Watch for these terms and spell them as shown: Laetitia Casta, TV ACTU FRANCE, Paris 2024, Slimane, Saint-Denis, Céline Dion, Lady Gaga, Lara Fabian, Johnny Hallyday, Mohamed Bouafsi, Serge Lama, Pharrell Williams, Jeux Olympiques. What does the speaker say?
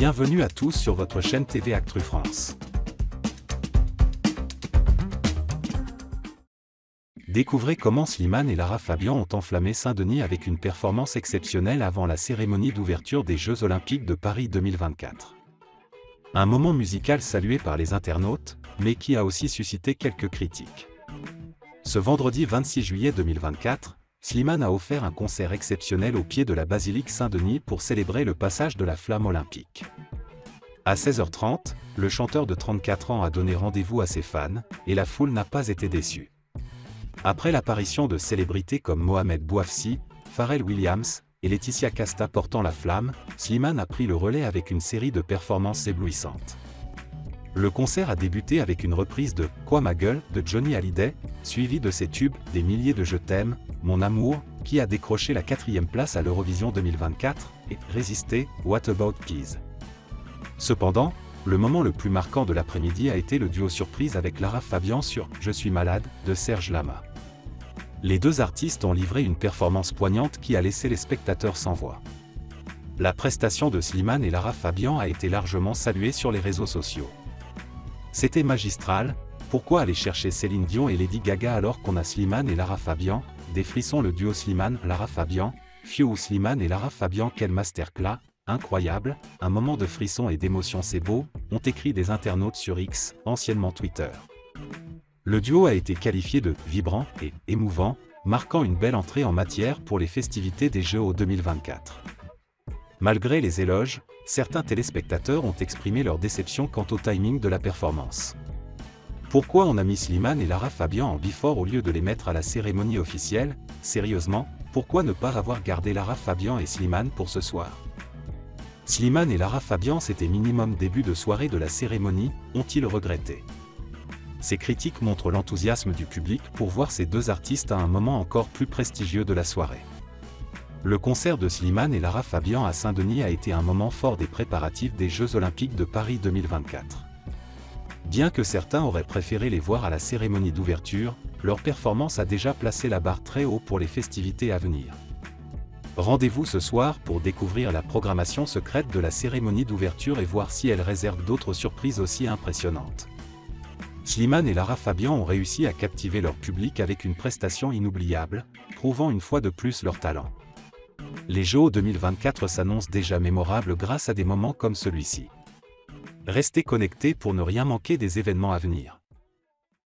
Bienvenue à tous sur votre chaîne TV ACTU France. Découvrez comment Slimane et Lara Fabian ont enflammé Saint-Denis avec une performance exceptionnelle avant la cérémonie d'ouverture des Jeux Olympiques de Paris 2024. Un moment musical salué par les internautes, mais qui a aussi suscité quelques critiques. Ce vendredi 26 juillet 2024, Slimane a offert un concert exceptionnel au pied de la basilique Saint-Denis pour célébrer le passage de la flamme olympique. À 16h30, le chanteur de 34 ans a donné rendez-vous à ses fans, et la foule n'a pas été déçue. Après l'apparition de célébrités comme Mohamed Bouafsi, Pharrell Williams et Laetitia Casta portant la flamme, Slimane a pris le relais avec une série de performances éblouissantes. Le concert a débuté avec une reprise de « Quoi ma gueule » de Johnny Hallyday, suivie de ses tubes « Des milliers de je t'aime »,« Mon amour », qui a décroché la 4e place à l'Eurovision 2024, et « Résister », « What about Peace ». Cependant, le moment le plus marquant de l'après-midi a été le duo surprise avec Lara Fabian sur « Je suis malade » de Serge Lama. Les deux artistes ont livré une performance poignante qui a laissé les spectateurs sans voix. La prestation de Slimane et Lara Fabian a été largement saluée sur les réseaux sociaux. C'était magistral, pourquoi aller chercher Céline Dion et Lady Gaga alors qu'on a Slimane et Lara Fabian? Des frissons, le duo Slimane-Lara Fabian, Fiu ou Slimane et Lara Fabian, quel masterclass, incroyable, un moment de frissons et d'émotion, c'est beau, ont écrit des internautes sur X, anciennement Twitter. Le duo a été qualifié de « vibrant » et « émouvant », marquant une belle entrée en matière pour les festivités des Jeux 2024. Malgré les éloges, certains téléspectateurs ont exprimé leur déception quant au timing de la performance. Pourquoi on a mis Slimane et Lara Fabian en before au lieu de les mettre à la cérémonie officielle? Sérieusement, pourquoi ne pas avoir gardé Lara Fabian et Slimane pour ce soir? Slimane et Lara Fabian c'était minimum début de soirée de la cérémonie, ont-ils regretté? Ces critiques montrent l'enthousiasme du public pour voir ces deux artistes à un moment encore plus prestigieux de la soirée. Le concert de Slimane et Lara Fabian à Saint-Denis a été un moment fort des préparatifs des Jeux Olympiques de Paris 2024. Bien que certains auraient préféré les voir à la cérémonie d'ouverture, leur performance a déjà placé la barre très haut pour les festivités à venir. Rendez-vous ce soir pour découvrir la programmation secrète de la cérémonie d'ouverture et voir si elle réserve d'autres surprises aussi impressionnantes. Slimane et Lara Fabian ont réussi à captiver leur public avec une prestation inoubliable, prouvant une fois de plus leur talent. Les Jeux 2024 s'annoncent déjà mémorables grâce à des moments comme celui-ci. Restez connectés pour ne rien manquer des événements à venir.